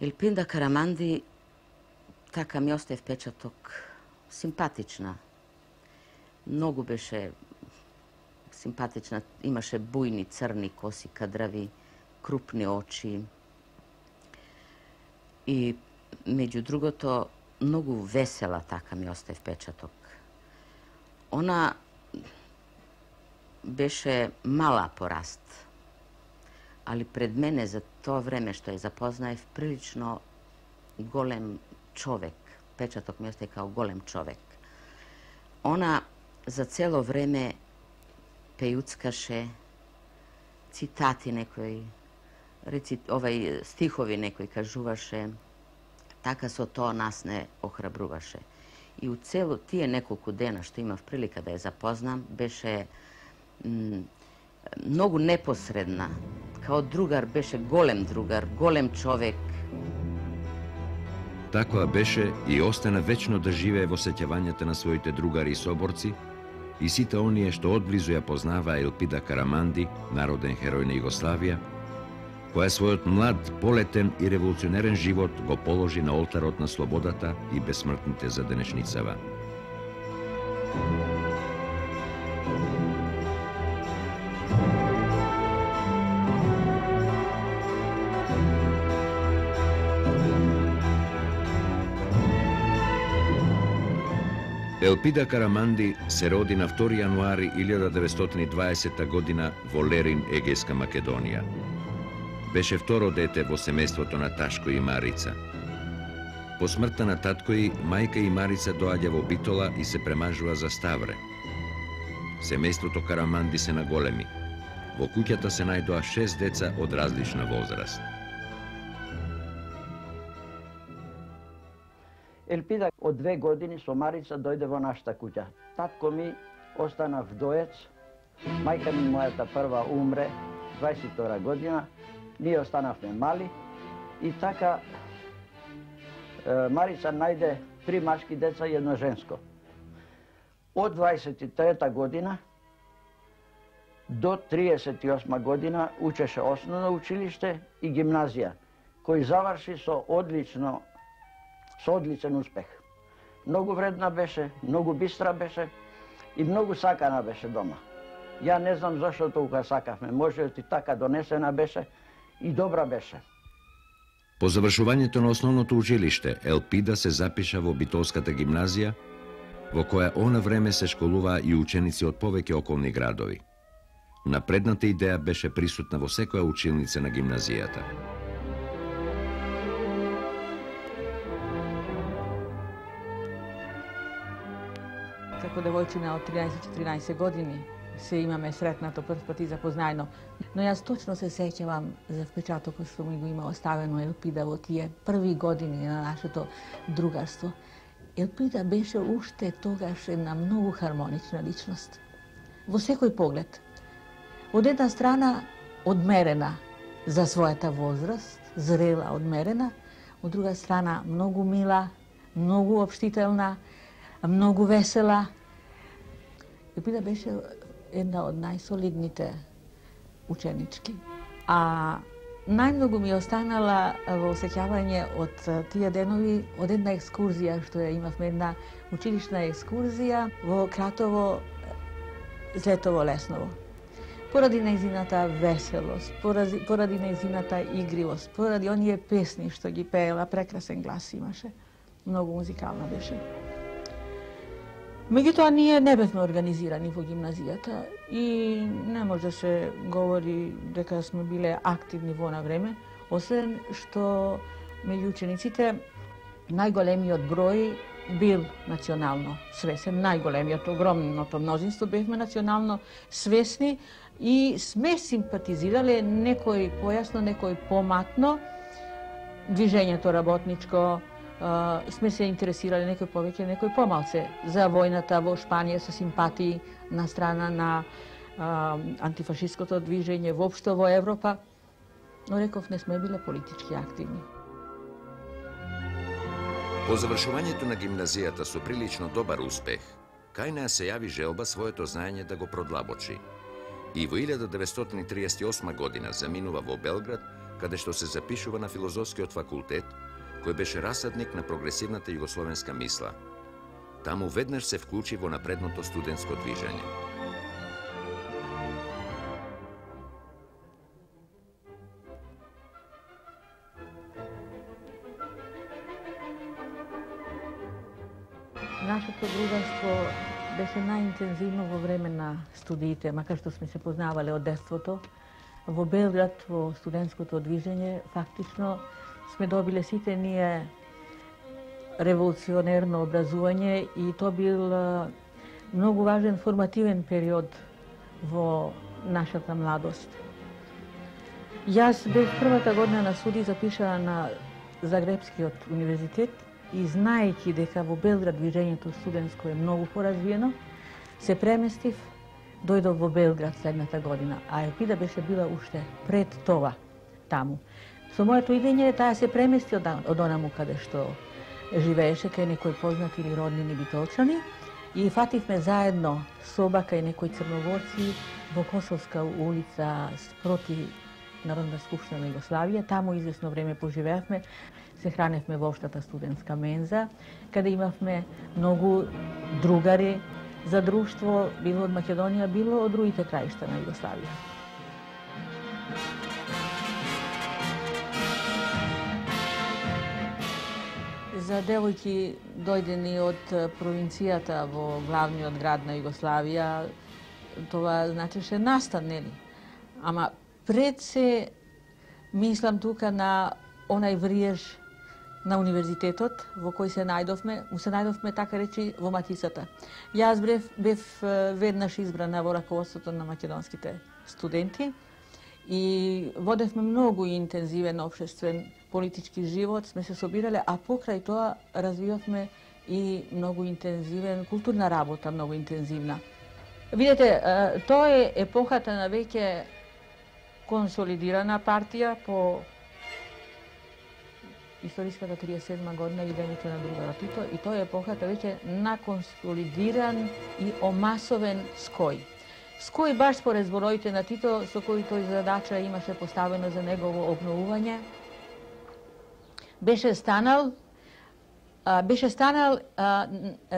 Елпида Караманди така ми остав впечаток, симпатична. Многу беше симпатична, имаше бујни црни коси, кадрави, крупни очи. И меѓу другото многу весела, така ми остав впечаток. Она беше мала по раст, али пред мене за тоа време што ја запознаев прилично голем човек. Печаток ми остај као голем човек. Она за цело време пејуцкаше цитати некои, стихови некои кажуваше, така со тоа нас не охрабруваше. И у цело тие неколку дена што имав прилика да ја запознам, беше многу непосредна. Као другар беше голем другар, голем човек. Таква беше и остана вечно да живее во сеќавањата на своите другари и соборци и сите оние што одблизу ја познаваа Елпида Караманди, народен херој на Југославија, која својот млад, полетен и револуционерен живот го положи на олтарот на слободата и бесмртните за денешницава. Елпида Караманди се роди на 2 јануари 1920 година во Лерин, Егејска Македонија. Беше второ дете во семејството на Ташко и Марица. По смртта на татко и мајка и Марица доаѓа во Битола и се премажува за Ставре. Семејството Караманди се наголеми. Во куќата се најдоа 6 деца од различна возраст. Елпида од 2 години со Марица дојде во нашата куќа. Татко ми остана вдоец, мајка ми мојата прва умре 22 година, ние останавме мали и така Марица најде 3 машки деца и едно женско. Од 23 година до 38 година учеше основно училиште и гимназија, кој заврши со одличен успех. Многу вредна беше, многу бистра беше и многу сакана беше дома. Ја не знам зашто толку сакавме, може и така донесена беше и добра беше. По завршувањето на основното училиште, Елпида се запиша во Битолската гимназија, во која она време се школуваа и ученици од повеќе околни градови. Напредната идеја беше присутна во секоја училница на гимназијата. Како девојчина од 13-14 години се имаме сретнато прв пати запознаено. Но јас точно се сеќавам за впечатокот што ми го има оставено Елпида во тие први години на нашето другарство. Елпида беше уште тогаш една многу хармонична личност. Во секој поглед. Од една страна одмерена за својата возраст, зрела, одмерена, од друга страна многу мила, многу обштителна, многу весела. Елпида беше една од најсолидните ученички. А најмногу ми останала во сеќавање од тие денови од една екскурзија што ја имавме, една училишна екскурзија во Кратово, Злетово, Лесново. Поради нејзината веселост, поради нејзината игривост, поради оние песни што ги пеела, прекрасен глас имаше. Многу музикална беше. Меѓутоа, ние не бевме организирани во гимназијата и не може да се говори дека сме биле активни во на време, освен што меѓу учениците најголемиот број бил национално свесен, најголемиот, огромното мнозинство бевме национално свесни и сме симпатизирале некој појасно, некој поматно, движењето работничко. Сме се интересирали некој повеќе, некој помалце за војната во Шпанија со симпатии на страна на антифашистското движење воопшто во Европа, но реков не сме биле политички активни. По завршувањето на гимназијата со прилично добар успех, Кајна се јави желба своето знаење да го продлабочи. И во 1938 година заминува во Белград каде што се запишува на Филозофскиот факултет, кој беше расадник на прогресивната југословенска мисла. Таму веднаш се вклучи во напредното студентско движење. Нашето другарство беше најинтензивно во време на студиите, макар што сме се познавале од детството. Во Белград, во студентското движење, фактично сме добиле сите ние револуционерно образување и тоа бил многу важен формативен период во нашата младост. Јас бев првата година на студии запишана на Загребскиот универзитет и знаејќи дека во Белград движењето студентско е многу поразвиено, се преместив, дојдов во Белград следната година, а Елпида беше била уште пред тоа таму. Со моето идење таа се премести од онаму каде што живееше, кај некој познат или роднини битолчани, и фативме заедно соба кај некој црногорци во Косовска улица спроти Народна скупштина на Југославија. Таму извесно време поживеавме, се храневме во општата студентска менза, каде имавме многу другари за друштво, било од Македонија, било од другите краишта на Југославија. За девојки дојдени од провинцијата во главниот град на Југославија, тоа значеше настан, нели? Ама пред се мислам тука на онај вриеж на универзитетот во кој се најдовме, така речи во матицата. Јас бев веднаш избрана во раководството на македонските студенти и водевме многу интензивен општествен политички живот, сме се собирале, а покрај тоа развивавме и многу интензивен културна работа, многу интензивна. Видете, тоа е епохата на веќе консолидирана партија по историската 37 година видењето на другарот Тито, и тоа е епохата веќе на консолидиран и омасовен ској. Ској баш според збороите на Тито, со кој тој задача имаше поставено за негово обновување, беше станал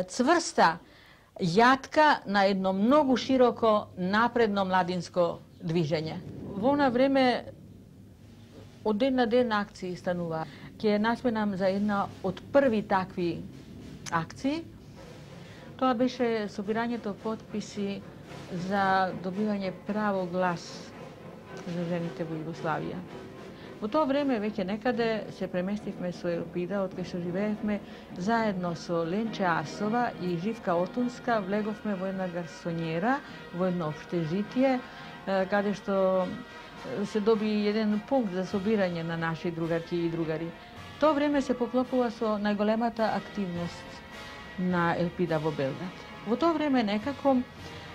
цврста јатка на едно многу широко напредно младинско движење. Во она време од ден на ден акции станува. Ќе насменам за една од први такви акции. Тоа беше собирањето потписи за добивање право глас за жените во Југославија. Во тоа време веќе некаде се преместивме со Елпида, од кај што живеевме заедно со Ленче Асова и Живка Отунска, влеговме во една гарсонјера, во едно општежитие, каде што се доби еден пункт за собирање на наши другарки и другари. Тоа време се поклопува со најголемата активност на Елпида во Белград. Во тоа време некако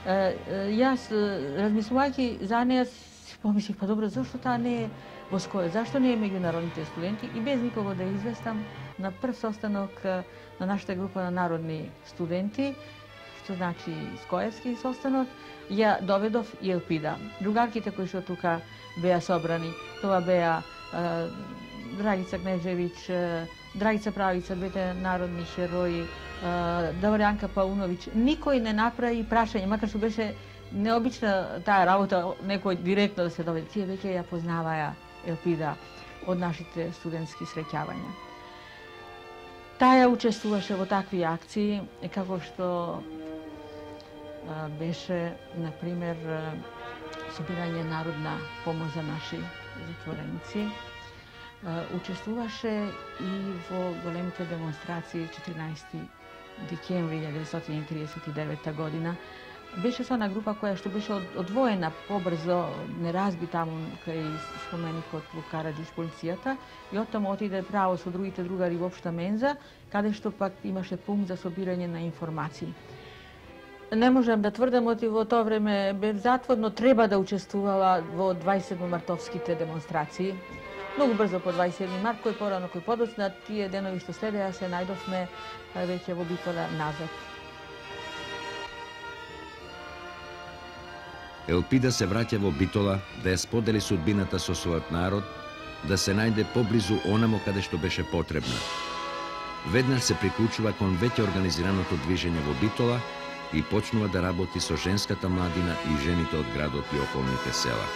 јас, размислувајќи за неа, си помислив, па добро, зошто таа не е во СКОЕ, зашто не е меѓународните студенти, и без никого да известам на прв состанок на нашата група на народни студенти, што значи скоевски состанок, ја доведов и Елпида. Другарките кои што тука беа собрани, тоа беа Драгица Knežević, Драгица Правица, двете народни херои, Даворјанка Пауновиќ. Никој не направи прашање, макар што беше необична таа работа, некој директно да се доведе. Тие веќе ја познаваа Елпида од нашите студентски среќавања. Таа учествуваше во такви акции, како што беше, например, собирање народна помош за наши затвореници. Учествуваше и во големите демонстрации 14. декември 1939 година. Беше со една група која што беше одвоена побрзо, не разби таму кај споменикот во Караџиш полицијата, и оттаму отиде право со другите другари во општа менза, каде што пак имаше пункт за собирање на информации. Не можам да тврдам, оти во тоа време бев затворно, треба да учествувала во 27 мартовските демонстрации. Многу брзо по 27 март, кој порано, кој подоцна, тие денови што следеа се најдовме веќе во Bitola назад. Елпида се враќа во Bitola да ја сподели судбината со својот народ да се најде поблизу онамо каде што беше потребна. Веднаш се приклучува кон веќе организираното движење во Битола и почнува да работи со женската младина и жените од градот и околните села.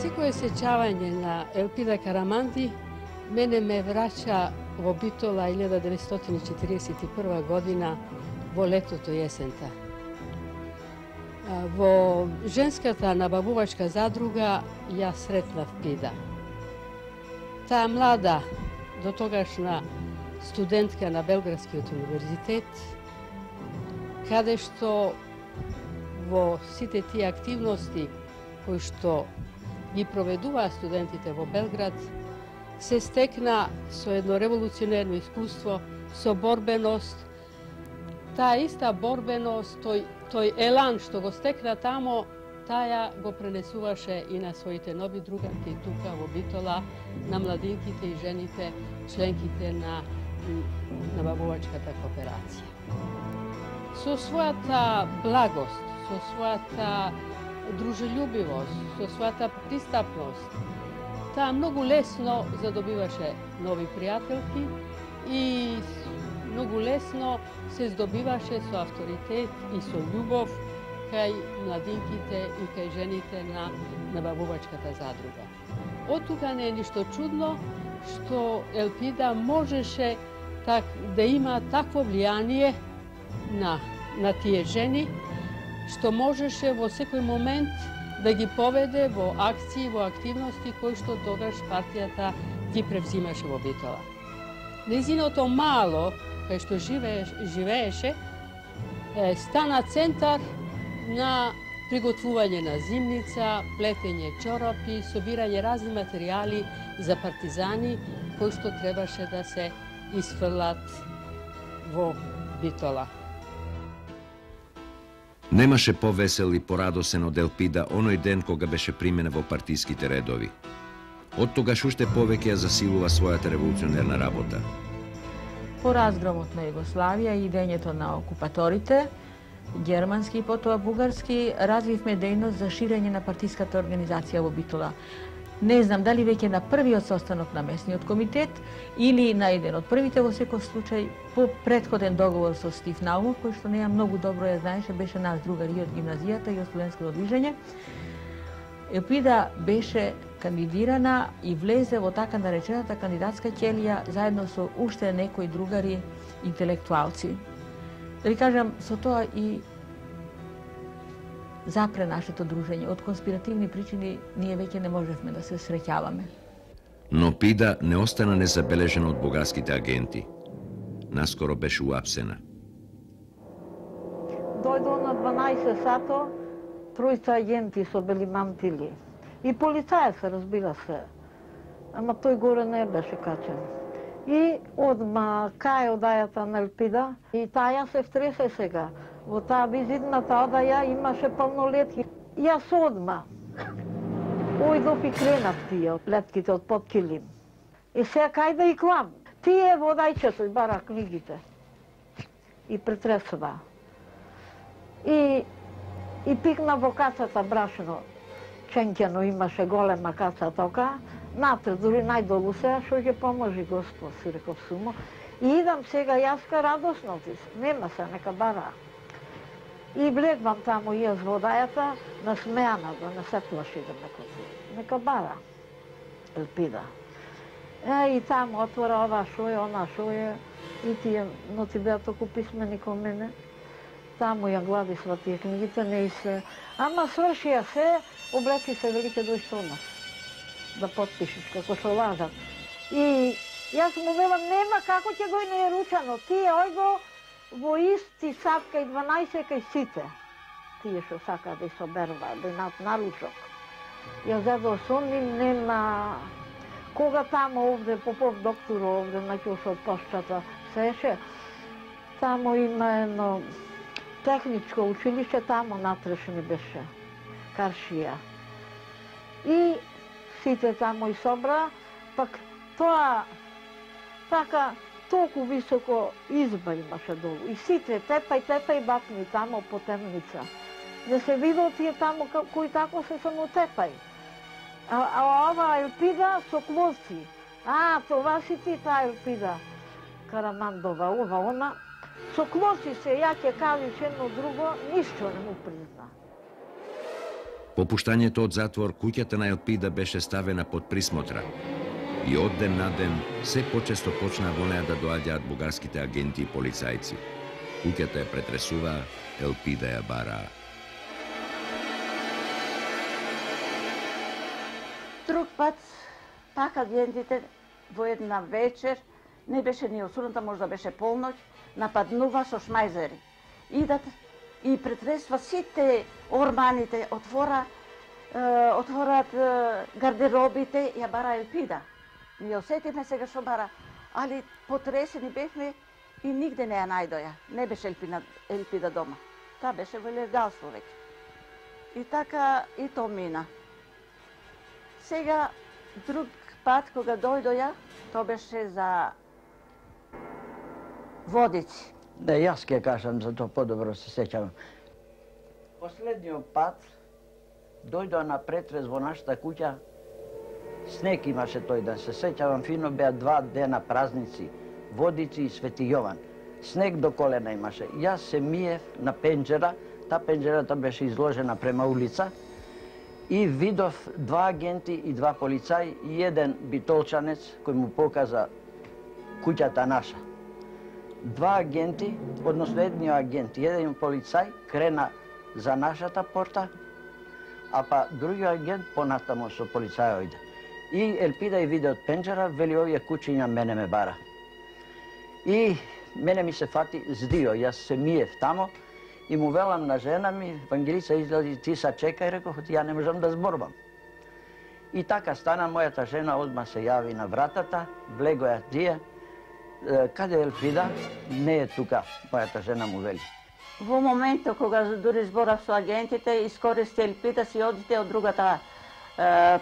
Секое сеќавање на Елпида Караманди мене ме враќа во Битола 1941 година во летото и есента. Во женската набавувачка задруга ја сретнав Пида. Таа млада, до тогашна студентка на Белградскиот универзитет, каде што во сите тие активности кои што ги проведуваа студентите во Белград, се стекна со едно револуционерно искуство, со борбеност. Таа иста борбеност, тој елан што го стекна тамо, таа го пренесуваше и на своите нови другарки тука во Битола, на младинките и жените, членките на набавувачката кооперација. Со својата благост, со својата дружелюбивост, со својата пристапност, таа многу лесно задобиваше нови пријателки и многу лесно се здобиваше со авторитет и со љубов кај младинките и кај жените на набавувачката задруга. Од тука не е ништо чудно што Елпида можеше да има такво влијание на тие жени, што можеше во секој момент да ги поведе во акции, во активности кои што тогаш партијата ги превзимаше во Битола. Незиното мало кај што живееше стана центар на приготвување на зимница, плетење чорапи, собирање разни материјали за партизани кои што требаше да се исфрлат во Битола. Немаше повесел и порадосен од Елпида оној ден кога беше примена во партиските редови. Од тогаш уште повеќе ја засилува својата револуционерна работа. По разгромот на Југославија и идењето на окупаторите, германски и потоа бугарски, развивме дејност за ширење на партиската организација во Битола. Не знам дали веќе на првиот состанок на местниот комитет или на еден од првите, во секој случај по претходен договор со Стив Наумов, кој што неа многу добро ја знаеше, беше наш другар и од гимназијата и од студентското движење. Елпида беше кандидирана и влезе во така наречената кандидатска ќелија заедно со уште некои другари интелектуалци. Да ви кажам, со тоа и запре нашето дружење. Од конспиративни причини ние веќе не можевме да се среќаваме. Но Пида не остана незабележена од бугарските агенти. Наскоро беше уапсена. Дојдол на 12 сато, тројца агенти со бели мантили. И полицајец, разбира се. Ама тој горе не беше качен. И одма кај одајата на Елпида, и таа се втресе сега. Во таа визитната одаја имаше пълнолетки. Јас одма ојдов и кренав тие летките од под килим. И сега кај да и клам. Тие во одајчето бара книгите. И претресува. И пикна во кацата брашно. Ченкено имаше голема каца тока. Натре, дури најдолу сега, што ќе поможи Господ, си реков сумо. И идам сега јаска радосно ти се. Нема се, нека бара. И влегвам таму јас во одајата, насмејана, да не се плаши да ме коти. Нека бара. Елпида. И таму отвора ова шо е, она шо е. И тие, но ти беа толку писмени кон мене. Таму ја глади сва тие книгите, не и се. Ама сврши ја се, облечи се, вели ќе дојш со нас. Да потпишиш, како шо лажат. И јас му велам, нема како ќе го и не е ручано. Тие ој го во исти сат кај 12 кај сите. Тие што сака да се оберва, да нат наручок. Ја зедо соним, нема... Кога тамо овде, Попов доктор овде, на кјошот пошчата, сеше. Тамо има едно... техничко училиште, тамо натрешни беше, Каршија. И сите тамо и собра, пак тоа така толку високо изба имаше долу. И сите тепај бакни тамо по темница. Да се видел тие тамо кои тако се само тепај. А ова Елпида со клонци. А, това си ти таа Елпида Карамандова, ова, она. Со клонци се јаке кавиш едно друго, ништо не му призна. По пуштањето од затвор, куќата на Елпида беше ставена под присмотра. И од ден на ден, се почесто почна во неја да доаѓаат бугарските агенти и полицајци. Куќата ја претресуваа, Елпида ја бараа. Друг пат, пак агентите во една вечер, не беше ни осудната, можда беше полноќ, нападнува со шмајзери. Идат и претресува сите орманите, отворат гардеробите, ја бара Елпида. Ни осетиме сега што бара, али потресени бевме и нигде не ја најдоја. Не беше Елпида дома. Та беше во легалство веќе. И така и то мина. Сега друг пат кога дојдоја, то беше за Водици. Да, јас ќе кажам, зато подобро се сеќавам. Последниот пат дојдоа на претрез во нашата куќа. Снег имаше тој ден, се сеќавам фино, беа два дена празници, Водици и Свети Јован. Снег до колена имаше. Јас се миев на пенџера, та пенџерата беше изложена према улица, и видов два агенти и два полицаи и еден битолчанец кој му показа куќата наша. Два агенти, односно едниот агент и еден полицај крена за нашата порта, а па другиот агент понатаму со полицај ојде. И Елпида ја виде од пенџера, вели овие кучиња мене ме бара. И мене ми се фати здио, јас се миев тамо и му велам на жена ми, Вангелица излази, ти са чекај, реков, ја не можам да зборбам. И така стана, мојата жена одма се јави на вратата, влего ја тие, каде Елпида, не е тука, мојата жена му вели. Во моментот кога дури зборав со агентите, искористи Елпида си одите од другата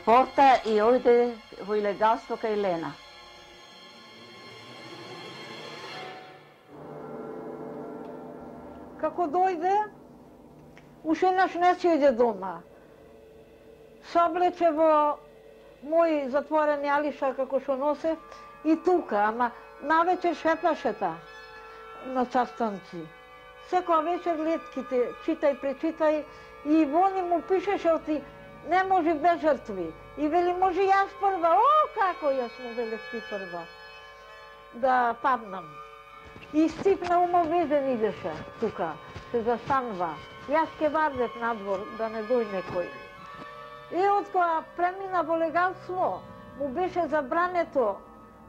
порта и ојде во илегалство кај Лена. Како дојде, ушенаш не си иде дома. Саблече во мој затворен алиша како што носе и тука, ама навечер шепаше та на царстанци. Секоја вечер летките, читај, пречитај, и во ни му пишеше оти не може без жртви. И вели, може јас прва, о, како јас му велев ти прва, да паднам. И Стив Наумов везен идеше тука, се застанува. Јас ке вардев надвор, да не дој некој. И откога премина во легалство, му беше забрането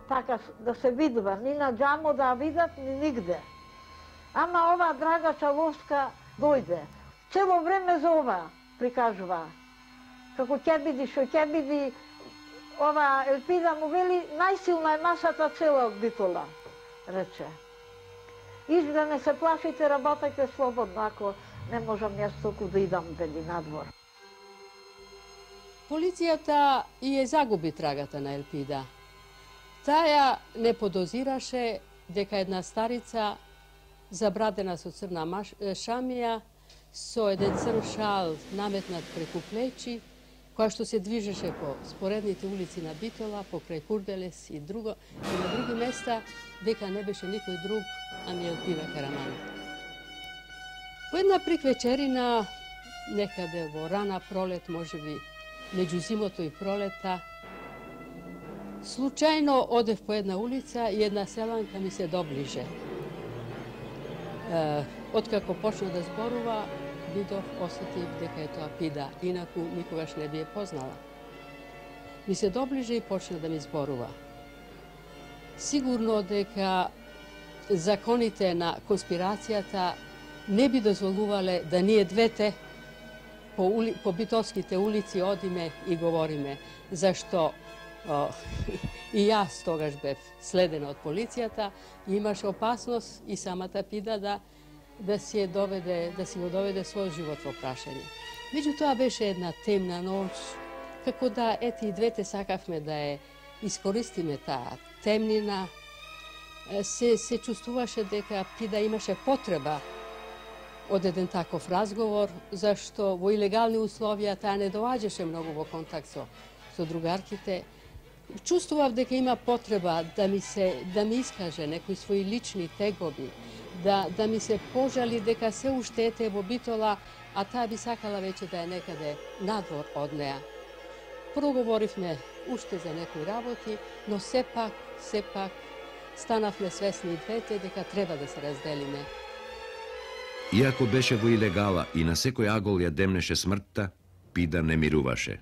така да се видува, ни на джамо да видат, ни нигде. Ама ова Драгица Ловска дојде. Цело време за ова прикажува. Како ќе биди, што ќе биди, ова Елпида му вели, најсилна е нашата цела од Битола, рече. Иже да не се плашите, работајте слободно, ако не можам јас толку да идам вели надвор. Полицијата и е загуби трагата на Елпида. Таја не подозираше дека една старица, забрадена со црна шамија, со еден црн шал наметнат преку плечи, која што се движеше по споредните улици на Битола, покрај Курделес и друго, и на други места, дека не беше никој друг, ами Елпида Караманди. По една приквечерина, некаде во рана пролет, можеби меѓу зимото и пролета, случајно одев по една улица и една селанка ми се доближе. Откако почна да зборува, видов, осетив дека е тоа Елпида, инаку никогаш не би ја познала. Ми се доближи и почна да ми зборува. Сигурно дека законите на конспирацијата не би дозволувале да ние двете по битолските улици одиме и говориме, зашто и јас тогаш бев следена од полицијата, имаше опасност и самата Елпида да си го доведе својот живот во прашање. Меѓутоа беше една темна ноќ, како да ети и двете сакавме да ја искористиме таа темнина се чувствуваше дека Пида имаше потреба од еден таков разговор, зашто во илегални условија таа не доаѓаше многу во контакт со другарките. Чувствував дека има потреба да ми искаже некои своји лични тегоби, да ми се пожали дека се уште ете во Битола, а таа би сакала веќе да е некаде надвор од неа. Проговоривме уште за некои работи, но сепак станавме свесни двете дека треба да се разделиме. Иако беше во илегала и на секој агол ја демнеше смртта, Пида не мируваше.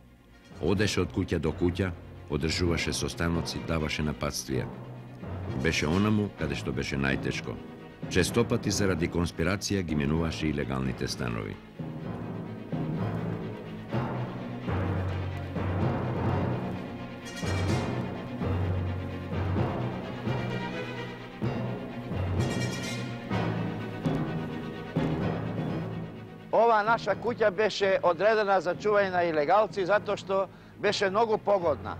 Одеше од куќа до куќа, одржуваше состаноци, даваше нападствија. Беше онаму каде што беше најтешко. Честопати заради конспирација ги менуваше илегалните станови. Ова наша куќа беше одредена за чување на илегалци затоа што беше многу погодна.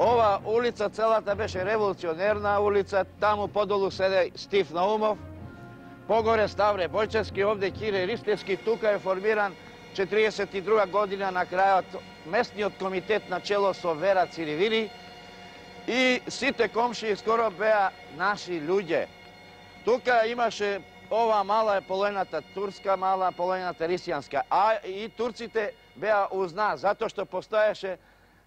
Ова улица целата беше револуционерна улица, таму подолу седе Стив Наумов, погоре Ставре Бочевски, овде Кире Ристевски, тука е формиран 42-га година на крајот местниот комитет на чело со Вера Циривили и сите комши скоро беа наши луѓе. Тука имаше ова мала е половината турска, мала половината рисијанска, а и турците беа уз нас, затоа што постоеше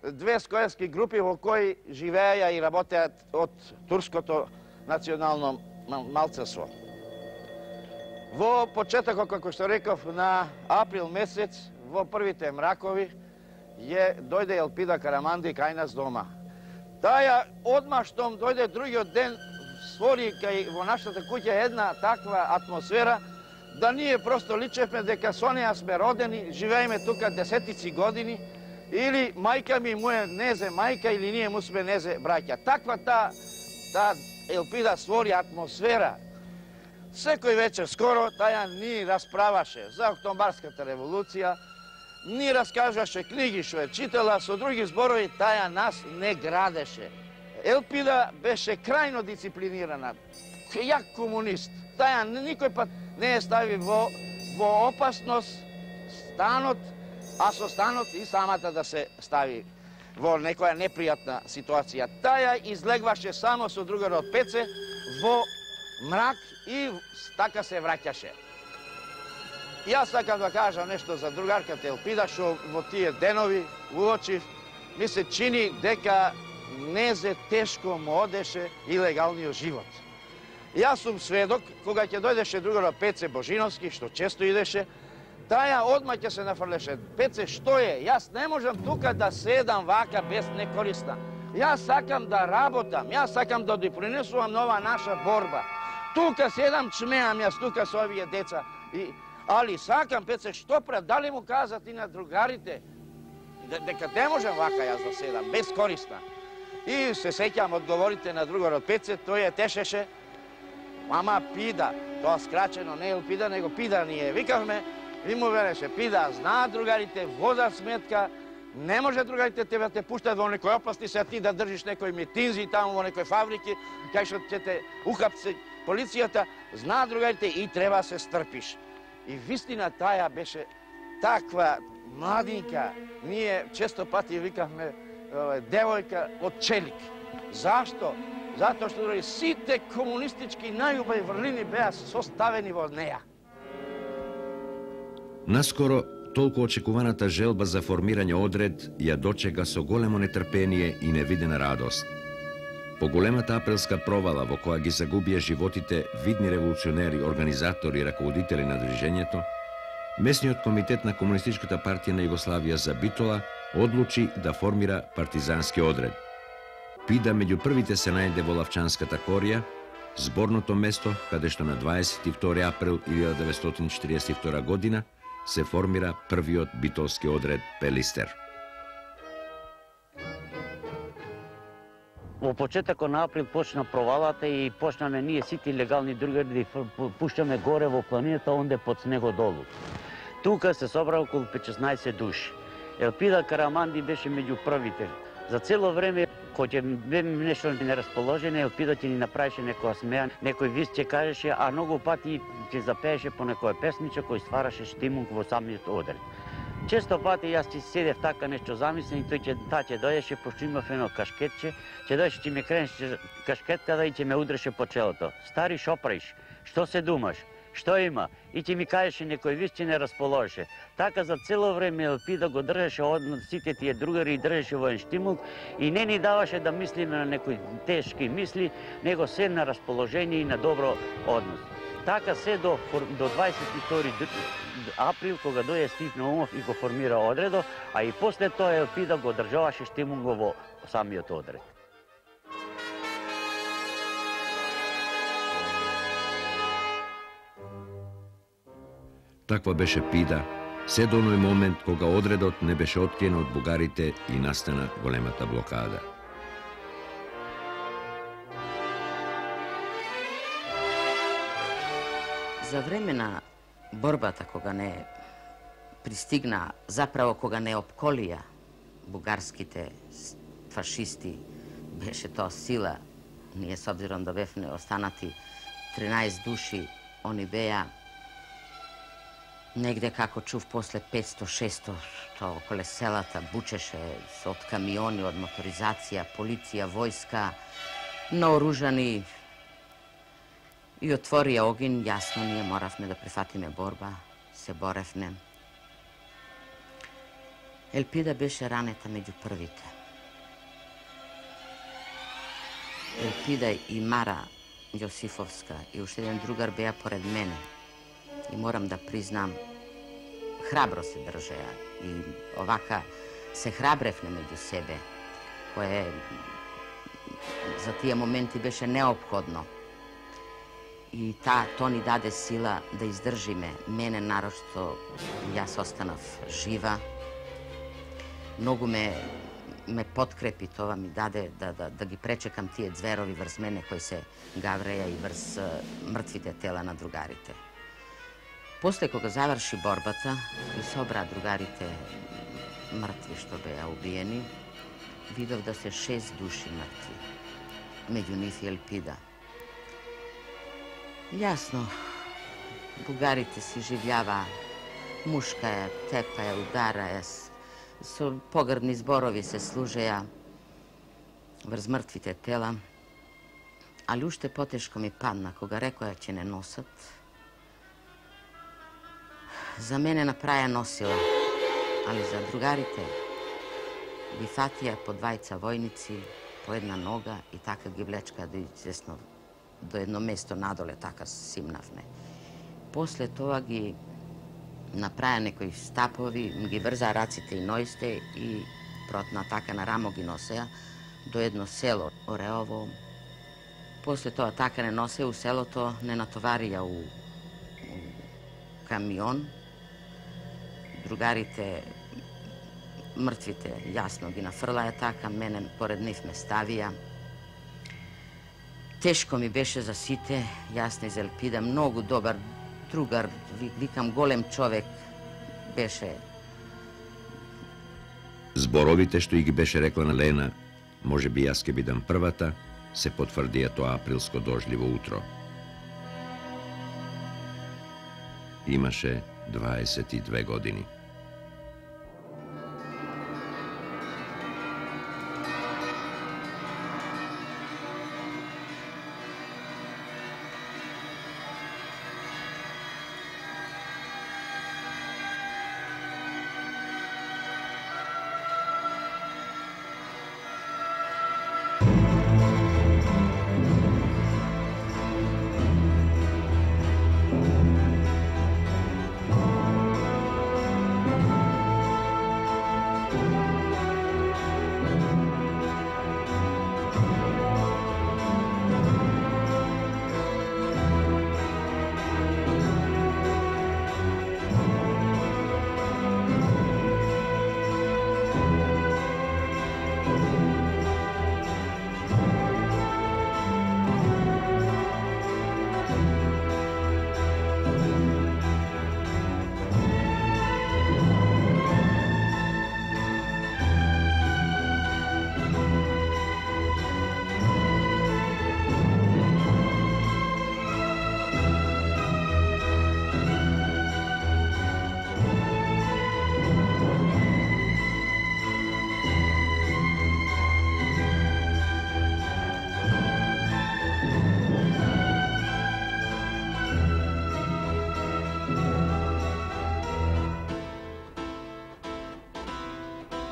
две скојевски групи во кои живееја и работеат од турското национално малцество. Во почетокот, како што реков, на април месец, во првите мракови, дојде Елпида Караманди кај нас дома. Таја одма штом дојде другиот ден, створи кај во нашата куќа една таква атмосфера, да ние просто личевме дека со неа сме родени, живееме тука десетици години, или мајка ми му е незе мајка, или ние му сме незе браќа. Таква таа Елпида створи атмосфера. Секој вечер скоро таја ни расправаше за Октомбарската револуција, ни раскажуваше книги што е читала, со други зборови таја нас не градеше. Елпида беше крајно дисциплинирана, јак комунист. Таја никој пат не е стави во опасност станот, а со станот и самата да се стави во некоја непријатна ситуација. Таја излегваше само со другарот Пеце во мрак и така се враќаше. Јас сакам да кажам нешто за другарката Елпида, што во тие денови уочив, ми се чини дека незе тешко му одеше илегалниот живот. Јас сум сведок, кога ќе дојдеше другарот Пеце Божиновски, што често идеше, таја одма ќе се нафрлеше. Пеце, што е? Јас не можам тука да седам вака без некориста. Јас сакам да работам, јас сакам да допринесувам нова наша борба. Тука седам, чмеам јас тука со овие деца. Али сакам, Пеце, што пред, дали му казат и на другарите, дека не можам вака јас да седам, без користа. И се сеќам одговорите на другорот Пеце, тој е тешеше, мама Пида, тоа скрачено не Елпида, него Пида ние викавме. И му вереше, Пида, знаат другарите, возат сметка, не може другарите тебе те пуштат во некој опасни се, ти да држиш некој митинзи таму во некој фабрики, кај што ќе те ухапси полицијата, знаат другарите и треба се стрпиш. И вистина таја беше таква младинка, ние често пати викавме девојка од челик. Зашто? Затоа што сите комунистички најубави врлини беа составени во неа. Наскоро, толку очекуваната желба за формирање одред ја дочека со големо нетрпение и невидена радост. По големата априлска провала во која ги загубија животите видни револуционери, организатори и раководители на движењето, Местниот комитет на Комунистичката партија на Југославија за Битола одлучи да формира партизански одред. Пида меѓу првите се најде во Лавчанската корија, зборното место каде што на 22 април 1942 година се формира првиот битолски одред Пелистер. Во почетокот на април почна провалата и почнаме ние сите легални другари да пуштаме горе во планината, онде под снего долу. Тука се собра околу 16 души. Елпида Караманди беше меѓу првите. За цело време, кој ќе бем нешто нерасположено, опитот ни направише некоја смеја, некој виз ќе кажеше, а многу пати ќе запееше по некоја песничка кој ствараше штимунг во самиот одер. Често пати јас ќе седев така нешто замислен и тој ќе дојдеше, пошто имав едно кашкетче, ќе дојдеше, ќе ме кренеше кашкетката и ќе ме удреше по челото. Стари шоприш, што се думаш? Што има? И ти ми кажеше некој виз не расположеше. Така за цело време Елпида го држеше од сите тие другари и држеше во енштимул и не ни даваше да мислиме на некои тешки мисли, него се на расположение и на добро однос. Така се до 22 април кога дојде Стив Наумов и го формира одредо, а и после тоа Елпида го државаше штимул во самиот одред. Таква беше Пида, се до оној момент кога одредот не беше откриен од бугарите и настана големата блокада. За време на борбата, кога не пристигна, заправо кога не обколија бугарските фашисти, беше тоа сила. Ние, с обзиром да бевме останати 13 души, они беа негде, како чув, после 500-600, што околе селата бучеше од камиони, од моторизација, полиција, војска, наоружани, и отворија огин. Јасно, ние моравме да прифатиме борба, се боревне. Елпида беше ранета меѓу првите. Елпида и Мара Јосифовска и уште еден другар беа поред мене. И морам да признам, храбро се држеа и овака се храбревне меѓу себе, кое за тие моменти беше неопходно. И тоа ни даде сила да издржиме. Мене нарочно, јас останав жива. Многу ме подкрепи тоа, ми даде да ги пречекам тие ѕверови врз мене кои се гавреја и врз мртвите тела на другарите. После кога заврши борбата и собра другарите мртви што беа убиени, видов да се 6 души мртви, меѓу нив и Елпида. Јасно, бугарите си живљаваа, мушка ја, тепа ја, удара ја, со погрдни зборови се служеа врз мртвите тела, али уште потешко ми падна кога рекоја ќе не носат. За мене напраја носила, али за другарите ги фатија по двајца војници, по една нога и така ги влечка до едно место надоле, така симнавме. После тоа ги направија некои стапови, ги врзаа раците и ноисте и протна така на рамо ги носеа до едно село, Ореово. После тоа така не носе у селото, не натоварија у камион. Другарите, мртвите, јасно ги нафрлаја така, мене поред нив ме ставија. Тешко ми беше за сите, јасно, за Елпида, многу добар другар, викам голем човек беше. Зборовите што и ги беше рекла на Лена, може би јас ке бидам првата, се потврдија тоа априлско дождливо утро. Имаше 22 години.